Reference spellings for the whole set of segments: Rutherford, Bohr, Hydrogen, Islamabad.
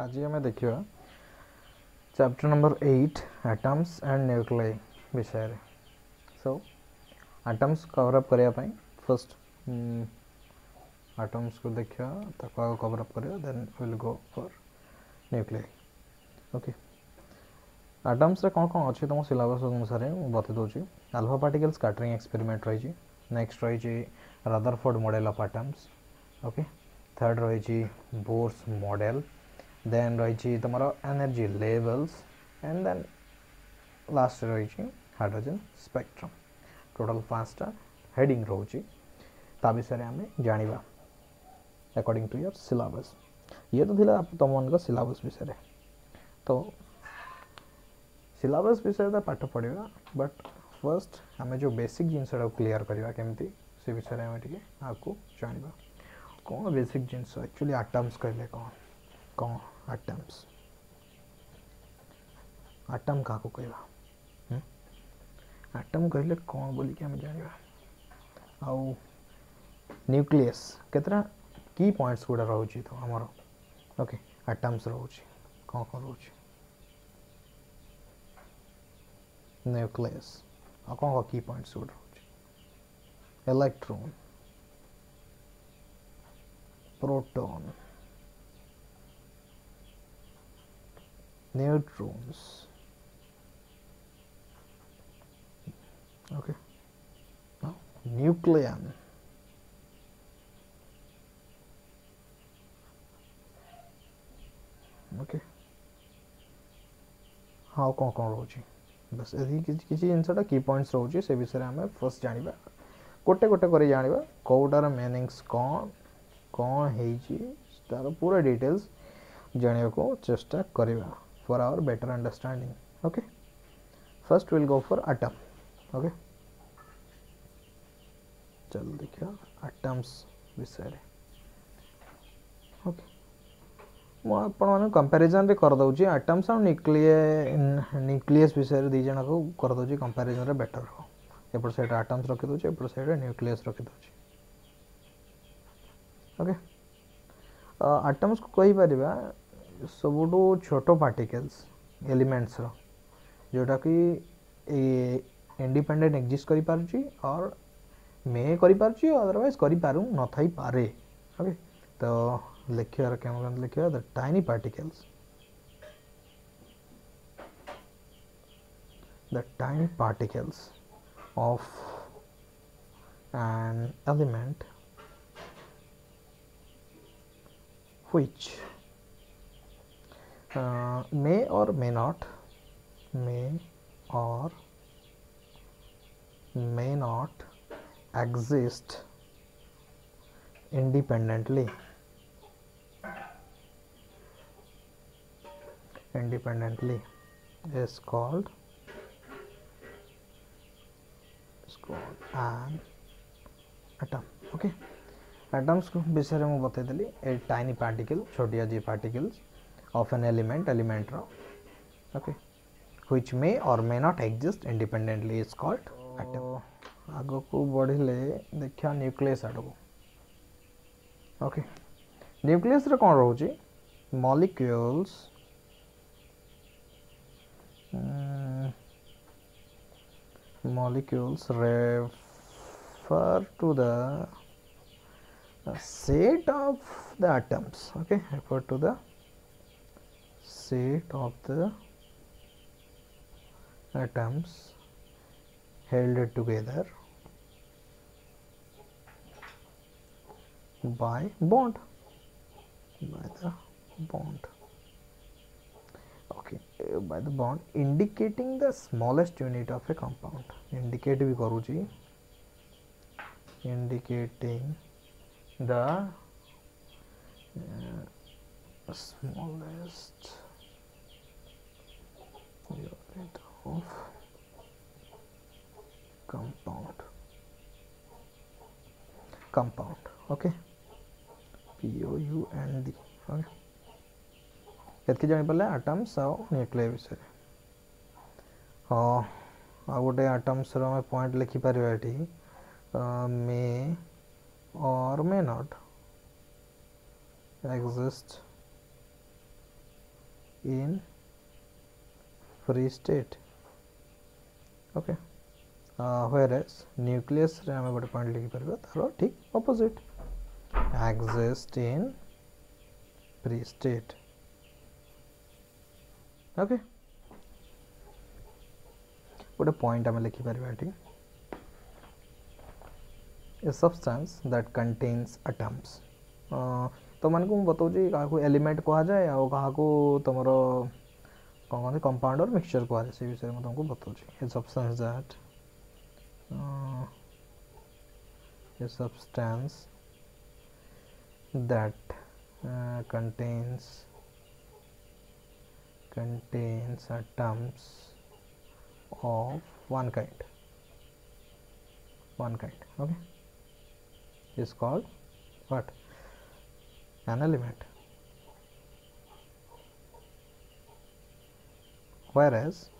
आज आम देखा chapter number 8 atoms and nuclei विषय रे। सो एटम्स कवर अप करिया पई फर्स्ट एटम्स को देखा ताको आगे कवर अप करिया then will go for nuclei. Okay atoms रे कोन कोन अछि तुम सिलेबस अनुसार मैं बता दउची। अल्फा पार्टिकल स्कैटरिंग एक्सपेरिमेंट रही। नेक्स्ट रही Rutherford model of atoms. Okay third रही बोर्स मॉडल, देन रही तुम energy levels and then last रही हाइड्रोजन स्पेक्ट्रम। टोटल 5टा हेडिंग रोची ता विषय में आमे जानिबा अकॉर्डिंग टू योर सिलेबस। ये तो थिला तुमन सिलेबस विषय, तो सिलेबस विषय तो पाठ पढ़ा, बट फर्स्ट आम जो बेसिक जिनसा क्लीयर करवा केमती से विषय में टी आगे जाना। कौन बेसिक जिनस एक्चुअली एटम्स कहले कौन कौन एटम्स एटम का कहवा एटम कहले कौन बोल के जाना। आउ न्यूक्लियस केतरा की पॉइंट्स गुड़ा रोचे तो आमर। ओके एटम्स रोचे कौन कौन रोचे न्यूक्लियस और कौन कौन की पॉइंट्स गुड़ा रोचे electron proton neutrons. Okay nucleon okay हाँ कौन कौन रोचे बस यदि किसी जिनसा की पॉइंट्स रोचे से विषय में फर्स्ट जाना गोटे गोटे कर जाना कौटार मीनिंग्स कौन कौन हो पूरा डिटेल्स जाना को चेष्टा करवा for our better understanding. Okay, first we'll go for atom. Okay, चल देखिया atoms विषय। ओके मुझे कंपेरिजन रे कर दउची एटम्स और न्यूक्लियस विषय दी जना को कर दउची कंपेरिजन रे बेटर हो। एपर साइड एटम्स रखी दउची एपर साइड न्यूक्लियस रखी दउची। ओके एटम्स को कहि परिबा सबुठू छोट पार्टिकल्स एलिमेंट्स जोटा कि इंडिपेंडेंट एक्जिस्ट कर मे करदरवैज करूँ न थी पारे। ओके तो लिखा कैमरा लिखा the tiny particles, the tiny particles of an element which may or may not exist independently is called an atom. Okay, atoms को विषय में बता देली ए टाइनी पार्टिकल छोटिया जी पार्टिकल्स of an element रो, okay, which may or may not exist independently is called atom. आगो को बढ़िले देखिया न्यूक्लियस आडो। ओके न्यूक्लियस रे कौन रोची molecules molecules refer to the set of the atoms. Okay, refer to the set of the atoms held together by the bond indicating the smallest unit of a compound. Indicate भी करूँगी indicating the smallest unit of compound. Okay, POUND. Okay, यदि जानी पड़े atoms और nuclei विषय। हाँ आउ गोटे आटम्स में पॉइंट लिखिपर ये मे और may not exist in free state. Okay. Whereas nucleus रे हमें बड़े पॉइंट लिखी परबे तारो ठीक opposite exist in free state. Okay. बड़े पॉइंट हमें लिखी परबे ठीक. A substance that contains atoms. तो मन को बताओ जी कहाँ को एलिमेंट कहा जाए और कहाँ को तुम्हारा कौन कौन से कंपाउंड और मिक्सचर कहा जाए इस विषय में तुमको बताओ जी. A substance that contains atoms of one kind. Okay. Is called what? An element. Whereas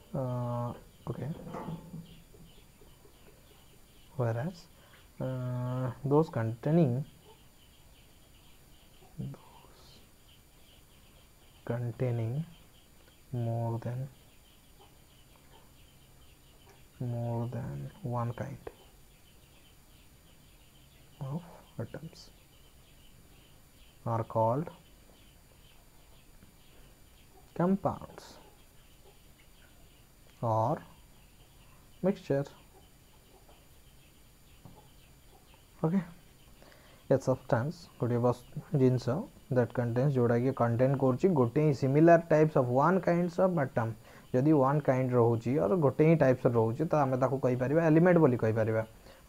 those containing more than one kind of atoms are called compounds or mixture. Okay. A substance गोटे बस जिनस that contains जोड़ा कि contain कर गोटे similar types of one kinds of atom जदि one kind रोचे और गोटे ही टाइप्स रोचे तो आम ताकू कहि परिबा एलिमेंट बोली कहि परिबा.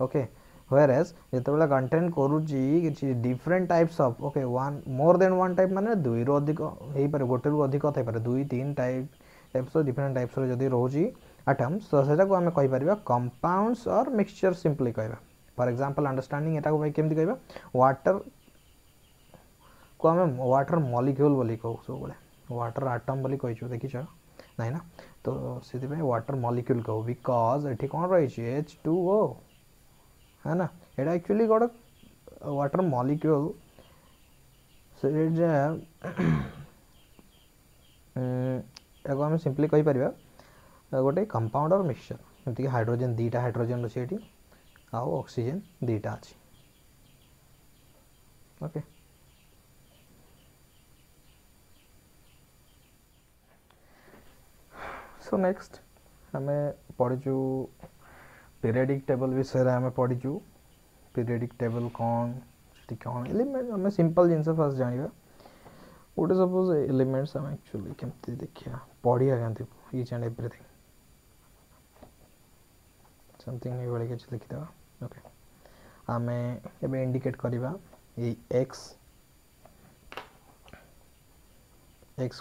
ओके. Whereas जितेबाला कंटेन करुच्ची different types of okay one more than one type माने दुई रो अधिक हे पारे गोटे रु अधिक थाई पारे दुई तीन टाइप्स डिफरेंट टाइप्स रो जदी रोची एटम्स तो सेटा को हमें कहि परिबा कंपाउंड्स और मिक्सचर सिंपली कहबा. फॉर एग्जांपल अंडरस्टैंडिंग एटा को भाई केमती कहबा वाटर को हमें वाटर मॉलिक्यूल बोली कहू सब बोले वाटर एटम बोली कहिचो देखिछ नाही ना तो सेति पे वाटर मॉलिक्यूल कहू बिकॉज़ एठी कोन रहिची H2O है ना एटा एक्चुअली गोटे वाटर मॉलिक्यूल आम सिंपली कही पारिबा गोटे कंपाउंड और मिक्सचर जमीक हाइड्रोजेन दीटा हाइड्रोजेन अच्छी ये आउ ऑक्सीजन दीटा अच्छी. ओके. सो नेक्स्ट हमें पढ़ीचु पीरियडिक टेबल विषय आम पढ़ीचु पीरियडिक टेबल कौन कौन एलिमेंट आम सिंपल जिनस फास्ट जाना गोटे सपोज एलिमेंट्स आम एक्चुअली केमती देखिया पढ़िया क्या इच एंड एवरीथिंग समथिंग ये किसी लिखिद. ओके. आम एवं इंडिकेट करवा ये एक्स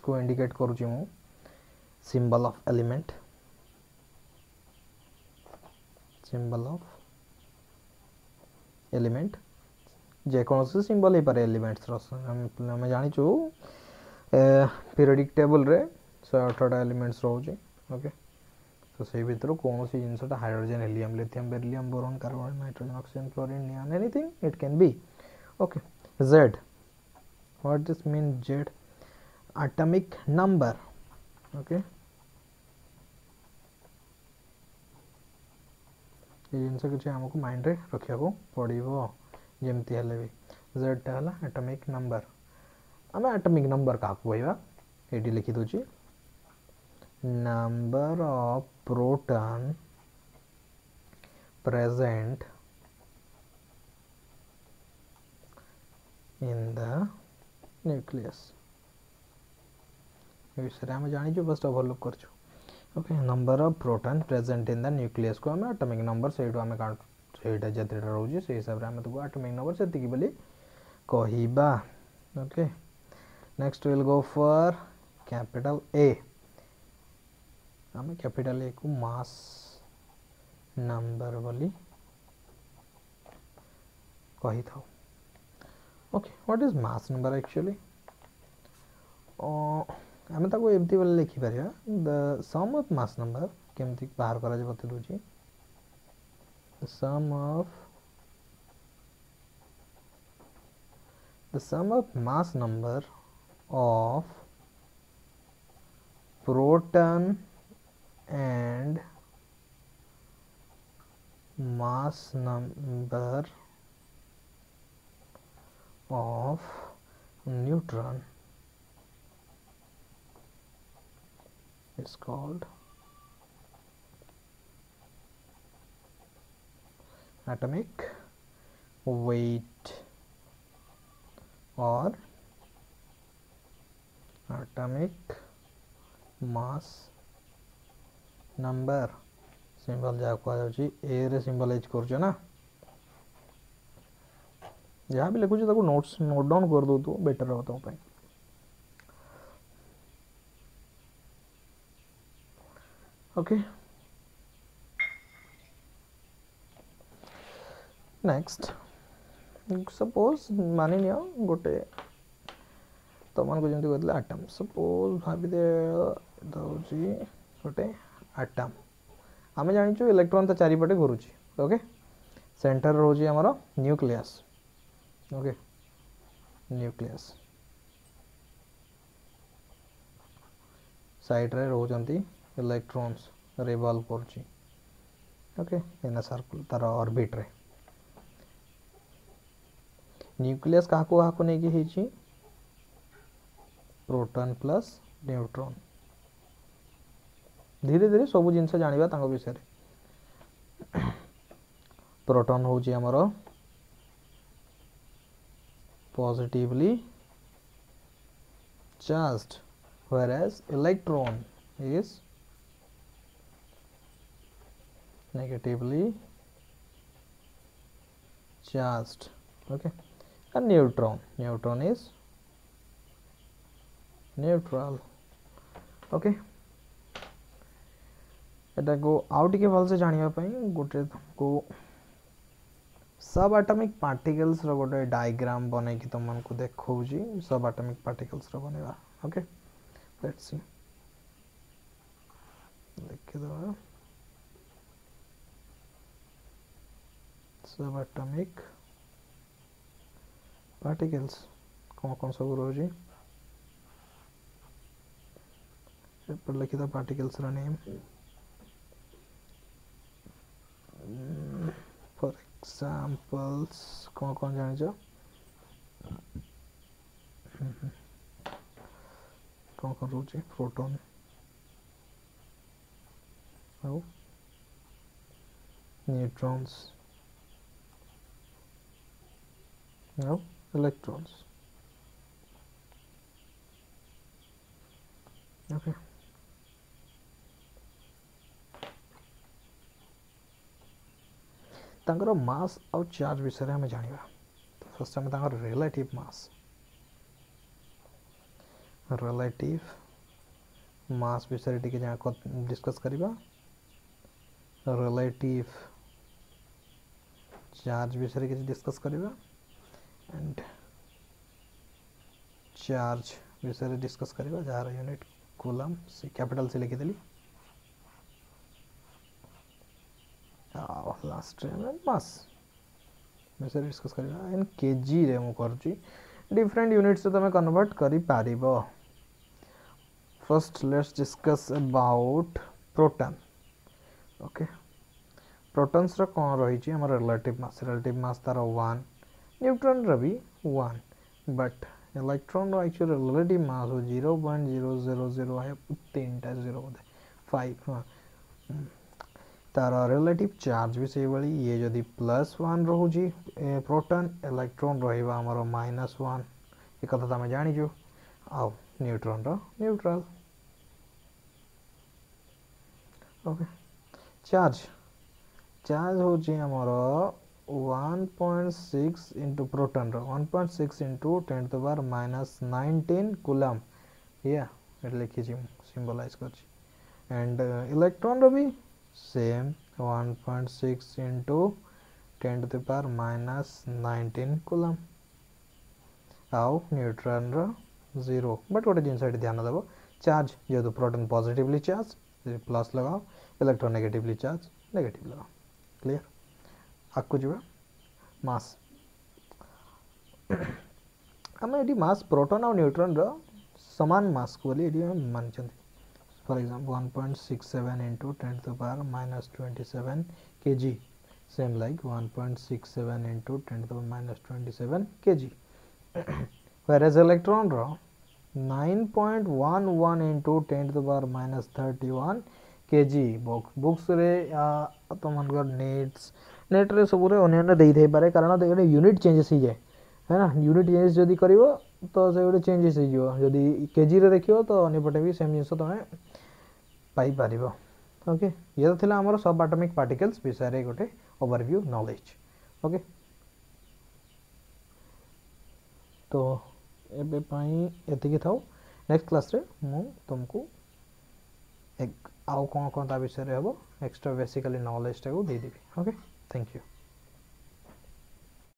को इंडिकेट करुच्ची मु सिंबल ऑफ एलिमेंट जेकोसी सिंबल हो पारे एलिमेंट्स आम जाचु पीरियडिक टेबल रे 108 एलिमेंट्स रोचे. ओके. तो से भर कौन सी जिनसा hydrogen helium lithium beryllium boron carbon nitrogen oxygen fluorine neon anything it can be. Okay. Z what this mean Z atomic number. Okay. ये जिनस किसी आमको माइंड रे रखा पड़ो जमती हेल्ले भी जेडटा है एटॉमिक नंबर आम एटॉमिक नंबर क्या कहवा ये लिखिदी number of proton present in the nucleus विषय आम जानी बस डेवलप कर. Okay. Number of proton present in the nucleus को हमें एटॉमिक नंबर सेटू हमें काउंट सेटा जते रहउजी से हिसाब रे हमें तो एटॉमिक नंबर सेति कि बोली कहिबा. Okay. Next will go for capital A हमें कैपिटल ए को मास नंबर बोली कहि था. Okay. What is mass number actually आम ताको एमती वाले लिखि परिया the sum of mass number केमती बाहर करा जे बते दोची the sum of the sum of mass number of proton and mass number of neutron is called atomic weight or atomic mass number. Symbol जाऊँगी ए रे सिंबलाइज कर ना जहाँ भी लिखुचे ताको नोट्स नोट डाउन कर दो तो बेटर रहा तुम पे। ओके नेक्स्ट सपोज मानि नियो गोटे तुमको तो जमी कहते आटम सपोज भाविदे दौजी गोटे आटम आम जानी इलेक्ट्रॉन तो चारिपटे घुरुचे ओके सेंटर रोजी हमरो न्यूक्लियस ओके न्यूक्लियस साइड रे रोजंती इलेक्ट्रॉन्स रिवॉल्व करची ओके एना सर्कल तार ऑर्बिट रे न्यूक्लियस का को नहीं कि हेची प्रोटॉन प्लस न्यूट्रॉन धीरे धीरे सब जिनसे जानिबा तांको विषय रे प्रोटॉन होची हमरो positively charged, whereas electron is negatively charged. Okay, and neutron is neutral. Okay, इटा को आउट के फल से जानिबा पई गोटे को सब एटॉमिक पार्टिकल्स रो गोटे डायग्राम बने कि तुम को देखो जी सब एटॉमिक पार्टिकल्स रो बनेवा ओके लेट्स सी देख दो सब एटॉमिक पार्टिकल्स कौन कौन सब रो जी ऊपर लिखि द पार्टिकल्स रो नेम फॉर examples कौन कौन जाने जा कौन कौन रोचे प्रोटॉन और न्यूट्रॉन्स और इलेक्ट्रॉन्स ओके तांगरो मास और चार्ज विषय हमें जानिबा तो फर्स्ट हमें तांगरो रिलेटिव मास विषय टिके जा को डिस्कस करिबा रिलेटिव चार्ज विषय के डिस्कस करिबा एंड चार्ज विषय डिस्कस करिबा जार यूनिट कूलम से कैपिटल से लिखि देली लास्ट में मास विषय डिस्कस करिबा एंड केजी रे मु करची डिफरेंट यूनिट्स तमे कन्वर्ट करि पारिबो first let's discuss about proton okay protons रो कोन रहिची हमर रिलेटिव मास तारो 1 न्यूट्रॉन रो भी 1 बट इलेक्ट्रॉन रो एक्चुअल रिलेटिव मास हो 0.000 है 3.0 5 तारा रिलेटिव चार्ज भी से वाली ये यदि प्लस 1 रहू जी प्रोटॉन इलेक्ट्रॉन रहबा हमरो -1 ये कथा त हम जानि जो आ न्यूट्रॉन रो न्यूट्रल ओके चार्ज हो जी हमरो 1.6 * प्रोटॉन रो 1.6 * 10^-19 कूलम या एट लिखि जी सिंबलाइज कर छी एंड इलेक्ट्रॉन रो भी सेम 1.6 into 10^-19 कूलम आओ न्यूट्रॉन रो 0 बट गोटे जिन साइड ध्यान देव चार्ज जो प्रोटॉन पॉजिटिवली चार्ज प्लस लगाओ इलेक्ट्रॉन नेगेटिवली चार्ज नेगेटिव लगाओ क्लियर आपको जीवा मास आम ये मस प्रोटोन और न्यूट्रॉन रो सामान मस को मानी for example 1.67 into 10^-27 kg same like 1.67 into 10^-27 kg whereas electron रो 9.11 इंटू 10^-31 kg बुक्स रे तुम नेट्स नेट्रे सबुरे अन्य दे थे पारे कारण यूनिट चेंजेस हो जाए है ना यूनिट चेंजेस जदि कर तो से गोटे चेंजेस होदी केजी रे देख तो अनेपटे भी सेम जिन तुम्हें पाइपर ओके ये तो थिला आमर सब एटॉमिक पार्टिकल्स विषय रे गोटे ओवरव्यू नॉलेज ओके तो एबे पई एतिकी थाउ नेक्स्ट क्लास रे मु तुमको एक आउ कौन कौन ता विषय रे हबो एक्स्ट्रा बेसिकली नॉलेज टाको दे देबी ओके थैंक यू।